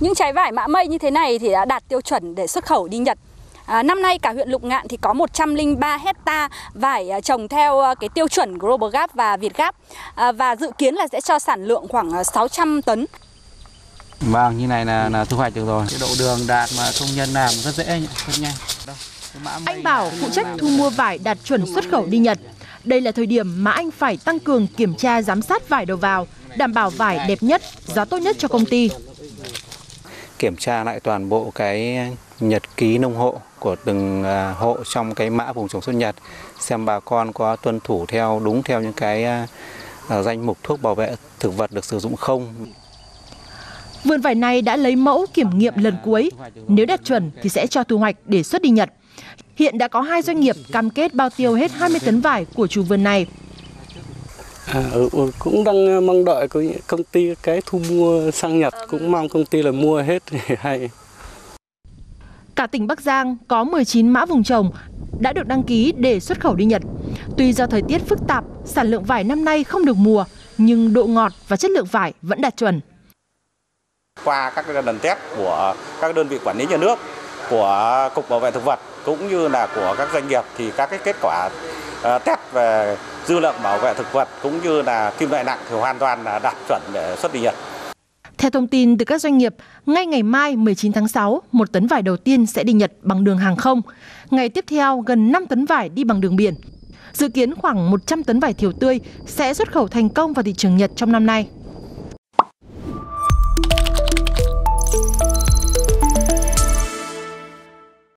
Những trái vải mạ mây như thế này thì đã đạt tiêu chuẩn để xuất khẩu đi Nhật. Năm nay cả huyện Lục Ngạn thì có 103 hecta vải trồng theo cái tiêu chuẩn GlobalGAP và VietGAP và dự kiến là sẽ cho sản lượng khoảng 600 tấn. Vâng, như này là thu hoạch được rồi. Cái độ đường đạt mà công nhân làm rất dễ, rất nhanh. Anh Bảo phụ trách thu mua vải đạt chuẩn xuất khẩu đi Nhật. Đây là thời điểm mà anh phải tăng cường kiểm tra giám sát vải đầu vào, đảm bảo vải đẹp nhất, giá tốt nhất cho công ty. Kiểm tra lại toàn bộ cái nhật ký nông hộ của từng hộ trong cái mã vùng trồng xuất Nhật, xem bà con có tuân thủ theo đúng theo những cái danh mục thuốc bảo vệ thực vật được sử dụng không. Vườn vải này đã lấy mẫu kiểm nghiệm lần cuối, nếu đạt chuẩn thì sẽ cho thu hoạch để xuất đi Nhật. Hiện đã có 2 doanh nghiệp cam kết bao tiêu hết 20 tấn vải của chủ vườn này. Cũng đang mong đợi công ty cái thu mua sang Nhật, cũng mong công ty là mua hết. Cả tỉnh Bắc Giang có 19 mã vùng trồng đã được đăng ký để xuất khẩu đi Nhật. Tuy do thời tiết phức tạp, sản lượng vải năm nay không được mùa, nhưng độ ngọt và chất lượng vải vẫn đạt chuẩn. Qua các lần test của các đơn vị quản lý nhà nước, của Cục Bảo vệ Thực vật cũng như là của các doanh nghiệp thì các cái kết quả test về dư lượng bảo vệ thực vật cũng như là kim loại nặng thì hoàn toàn là đạt chuẩn để xuất đi Nhật. Theo thông tin từ các doanh nghiệp, ngay ngày mai 19 tháng 6, 1 tấn vải đầu tiên sẽ đi Nhật bằng đường hàng không. Ngày tiếp theo, gần 5 tấn vải đi bằng đường biển. Dự kiến khoảng 100 tấn vải thiều tươi sẽ xuất khẩu thành công vào thị trường Nhật trong năm nay.